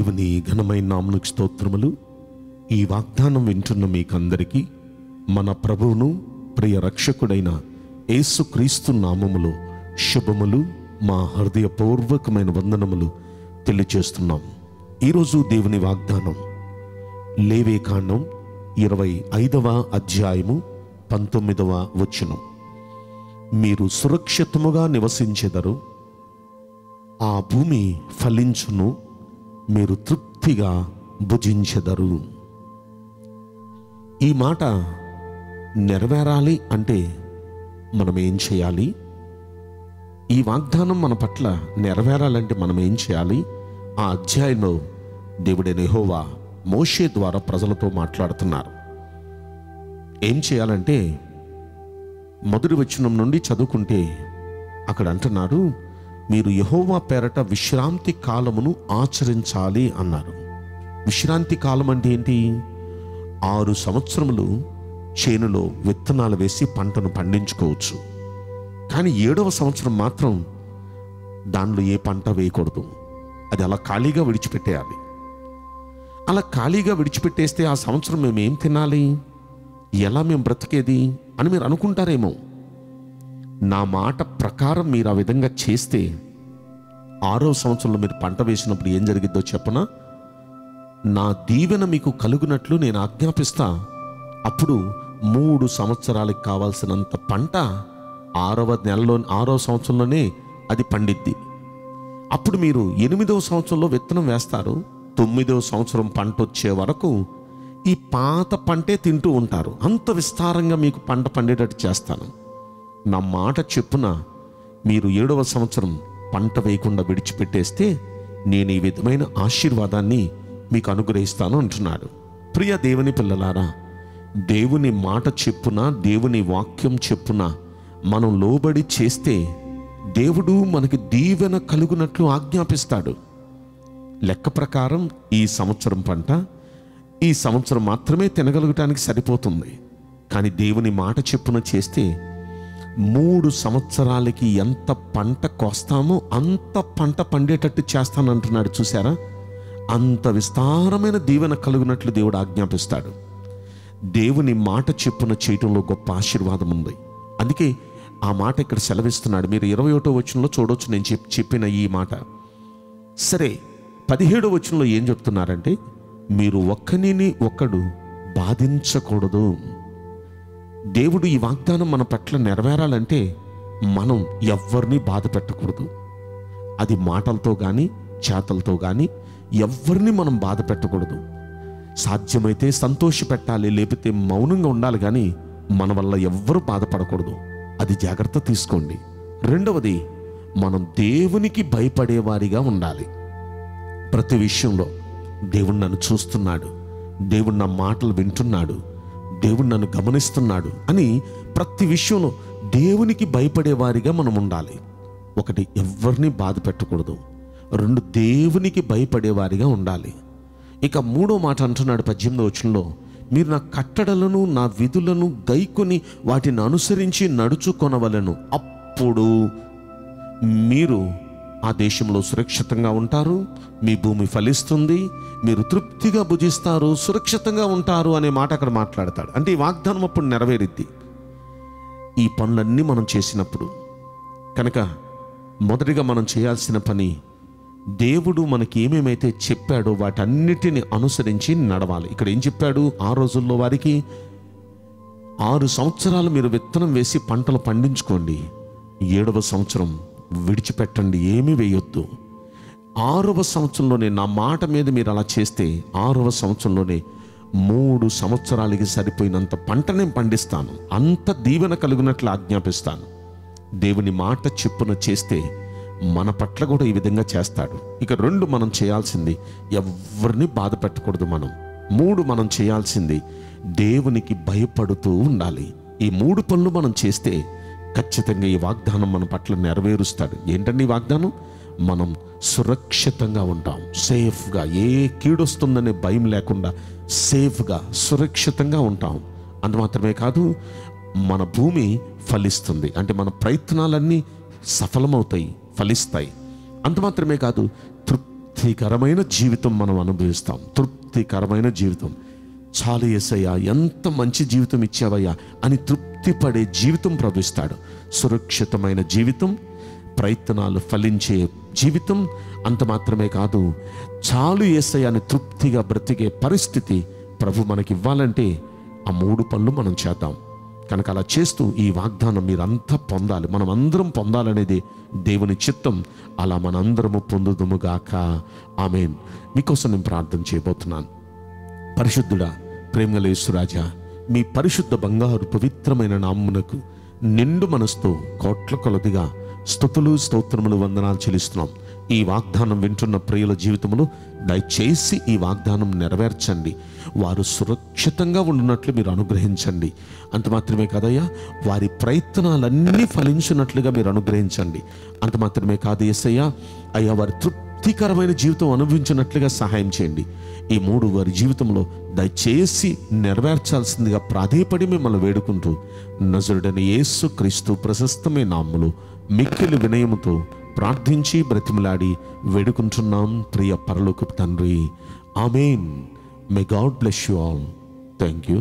దేవుని ఘనమైన నామమునకు స్తోత్రములు. ఈ వాగ్దానం వింటున్న మీకందరికీ మన ప్రభువును ప్రియ రక్షకుడైన యేసుక్రీస్తు నామములో శుభములు, మా హృదయపూర్వకమైన వందనములు తెలియజేస్తున్నాం. ఈరోజు దేవుని వాగ్దానం లేవీకాండం 25వ అధ్యాయము 19వ వచనం. మీరు సురక్షితముగా నివసించెదరు, ఆ భూమి ఫలించును, మీరు తృప్తిగా భుజించెదరు. ఈ మాట నెరవేరాలి అంటే మనం ఏం చేయాలి? ఈ వాగ్దానం మన పట్ల నెరవేరాలంటే మనం ఏం చేయాలి? ఆ అధ్యాయంలో దేవుడైన యెహోవా మోషే ద్వారా ప్రజలతో మాట్లాడుతున్నారు. ఏం చేయాలంటే మొదటి వచనం నుండి చదువుకుంటే అక్కడ అంటున్నారు, మీరు యెహోవా పేరట విశ్రాంతి కాలమును ఆచరించాలి అన్నారు. విశ్రాంతి కాలం అంటే ఏంటి? 6 సంవత్సరములు చేనులో విత్తనాలు వేసి పంటను పండించుకోవచ్చు, కానీ 7వ సంవత్సరం మాత్రం దానిలో ఏ పంట వేయకూడదు. అది అలా ఖాళీగా విడిచిపెట్టేయాలి. అలా ఖాళీగా విడిచిపెట్టేస్తే ఆ సంవత్సరం మేము ఏం తినాలి, ఎలా మేము బ్రతికేది అని మీరు అనుకుంటారేమో. నా మాట ప్రకారం మీరు ఆ విధంగా చేస్తే 6వ సంవత్సరంలో మీరు పంట వేసినప్పుడు ఏం జరిగిద్దో చెప్పనా? నా దీవెన మీకు కలుగునట్లు నేను ఆజ్ఞాపిస్తా. అప్పుడు 3 సంవత్సరాలకు కావాల్సినంత పంట 6వ సంవత్సరంలోనే అది పండిద్ది. అప్పుడు మీరు 8వ సంవత్సరంలో విత్తనం వేస్తారు, 9వ సంవత్సరం పంట వచ్చే వరకు ఈ పాత పంటే తింటూ ఉంటారు. అంత విస్తారంగా మీకు పంట పండేటట్టు చేస్తాను. నా మాట చెప్పున మీరు 7వ సంవత్సరం పంట వేయకుండా విడిచిపెట్టేస్తే నేను ఈ విధమైన ఆశీర్వాదాన్ని మీకు అనుగ్రహిస్తాను అంటున్నాడు. ప్రియ దేవుని పిల్లలారా, దేవుని మాట చెప్పున, దేవుని వాక్యం చెప్పున మనం లోబడి చేస్తే దేవుడు మనకి దీవెన కలుగునట్లు ఆజ్ఞాపిస్తాడు. లెక్క ప్రకారం ఈ సంవత్సరం పంట ఈ సంవత్సరం మాత్రమే తినగలగటానికి సరిపోతుంది, కానీ దేవుని మాట చెప్పున చేస్తే 3 సంవత్సరాలకి ఎంత పంట కోస్తామో అంత పంట పండేటట్టు చేస్తానంటున్నాడు. చూసారా, అంత విస్తారమైన దీవెన కలుగునట్లు దేవుడు ఆజ్ఞాపిస్తాడు. దేవుని మాట చెప్పున చేయటంలో గొప్ప ఆశీర్వాదం ఉంది. అందుకే ఆ మాట ఇక్కడ సెలవిస్తున్నాడు. మీరు 21వ వచనంలో చూడవచ్చు నేను చెప్పిన ఈ మాట. సరే, 17వ వచనంలో ఏం చెప్తున్నారంటే, మీరు ఒక్కనిని ఒక్కడు బాధించకూడదు. దేవుడు ఈ వాగ్దానం మన పట్ల నెరవేరాలంటే మనం ఎవరిని బాధ పెట్టకూడదు. అది మాటలతో కానీ చేతలతో కానీ ఎవరిని మనం బాధ పెట్టకూడదు. సాధ్యమైతే సంతోష పెట్టాలి, లేకపోతే మౌనంగా ఉండాలి, కానీ మన వల్ల ఎవ్వరూ బాధపడకూడదు. అది జాగ్రత్త తీసుకోండి. రెండవది, మనం దేవునికి భయపడేవారిగా ఉండాలి. ప్రతి విషయంలో దేవుడు నన్ను చూస్తున్నాడు, దేవుడు నా మాటలు వింటున్నాడు, దేవుడు నన్ను గమనిస్తున్నాడు అని ప్రతి విషయంలో దేవునికి భయపడేవారిగా మనం ఉండాలి. ఒకటి, ఎవరిని బాధ పెట్టకూడదు. 2, దేవునికి భయపడేవారిగా ఉండాలి. ఇక 3వ మాట అంటున్నాడు 18వ వచనంలో, మీరు నా కట్టడలను నా విధులను గైకొని వాటిని అనుసరించి నడుచుకొనవలెను, అప్పుడు మీరు ఆ దేశంలో సురక్షితంగా ఉంటారు, మీ భూమి ఫలిస్తుంది, మీరు తృప్తిగా భుజిస్తారు, సురక్షితంగా ఉంటారు అనే మాట అక్కడ మాట్లాడతాడు. అంటే ఈ వాగ్దానం అప్పుడు నెరవేరిద్ది, ఈ పనులన్నీ మనం చేసినప్పుడు. కనుక మొదటిగా మనం చేయాల్సిన పని, దేవుడు మనకి ఏమేమైతే చెప్పాడో వాటన్నిటిని అనుసరించి నడవాలి. ఇక్కడ ఏం చెప్పాడు? ఆ రోజుల్లో వారికి 6 సంవత్సరాలు మీరు విత్తనం వేసి పంటలు పండించుకోండి, 7వ సంవత్సరం విడిచిపెట్టండి, ఏమీ వేయొద్దు. 6వ సంవత్సరంలోనే నా మాట మీద మీరు అలా చేస్తే 6వ సంవత్సరంలోనే 3 సంవత్సరాలకి సరిపోయినంత పంట నేను పండిస్తాను, అంత దీవెన కలుగునట్లు ఆజ్ఞాపిస్తాను. దేవుని మాట చెప్పున చేస్తే మన పట్ల కూడా ఈ విధంగా చేస్తాడు. ఇక 2 మనం చేయాల్సింది, ఎవరిని బాధ పెట్టకూడదు మనం. 3 మనం చేయాల్సింది, దేవునికి భయపడుతూ ఉండాలి. ఈ 3 పనులు మనం చేస్తే ఖచ్చితంగా ఈ వాగ్దానం మన పట్ల నెరవేరుస్తాడు. ఏంటండి ఈ వాగ్దానం? మనం సురక్షితంగా ఉంటాం, సేఫ్గా, ఏ కీడొస్తుందనే భయం లేకుండా సేఫ్గా సురక్షితంగా ఉంటాం. అంత మాత్రమే కాదు, మన భూమి ఫలిస్తుంది, అంటే మన ప్రయత్నాలన్నీ సఫలమవుతాయి, ఫలిస్తాయి. అంత మాత్రమే కాదు, తృప్తికరమైన జీవితం మనం అనుభవిస్తాం. తృప్తికరమైన జీవితం. చాలు యేసయ్యా, ఎంత మంచి జీవితం ఇచ్చావయ్యా అని తృప్తిపడే జీవితం ప్రభుస్తాడు. సురక్షితమైన జీవితం, ప్రయత్నాలు ఫలించే జీవితం. అంత మాత్రమే కాదు, చాలు యేసయ్యా అని తృప్తిగా బ్రతికే పరిస్థితి ప్రభు మనకి ఇవ్వాలంటే ఆ మూడు పనులు మనం చేద్దాం. కనుక అలా చేస్తూ ఈ వాగ్దానం మీరంతా పొందాలి, మనం అందరం పొందాలనేది దేవుని చిత్తం. అలా మనందరము పొందుదుముగాక. ఆమేన్. మీకోసం నేను ప్రార్థన చేయబోతున్నాను. పరిశుద్ధుడా, ప్రేమగల యేసురాజా, మీ పరిశుద్ధ బంగారు పవిత్రమైన నామమునకు నిండు మనసుతో కోట్ల కొలదిగా స్తుతులు స్తోత్రములు వందనాలు చెల్లిస్తున్నాం. ఈ వాగ్దానం వింటున్న ప్రియుల జీవితంలో దయచేసి ఈ వాగ్దానం నెరవేర్చండి. వారు సురక్షితంగా ఉండున్నట్లు మీరు అనుగ్రహించండి. అంత మాత్రమే కాదయ్యా, వారి ప్రయత్నాలన్నీ ఫలించినట్లుగా మీరు అనుగ్రహించండి. అంత మాత్రమే కాదు యేసయ్యా, అయ్యా వారి తృప్తికరమైన జీవితం అనుభవించినట్లుగా సహాయం చేయండి. ఈ మూడు వారి జీవితంలో దయచేసి నెరవేర్చాల్సిందిగా ప్రాధేయపడి మిమ్మల్ని వేడుకుంటూ నజరుడైన యేసు క్రీస్తు ప్రశస్తమే నామములో మిక్కిలి వినయముతో ప్రార్థించి బ్రతిమలాడి వేడుకుంటున్నాం ప్రియ పరలోకపు తండ్రి. ఆమేన్. May God bless you all. Thank you.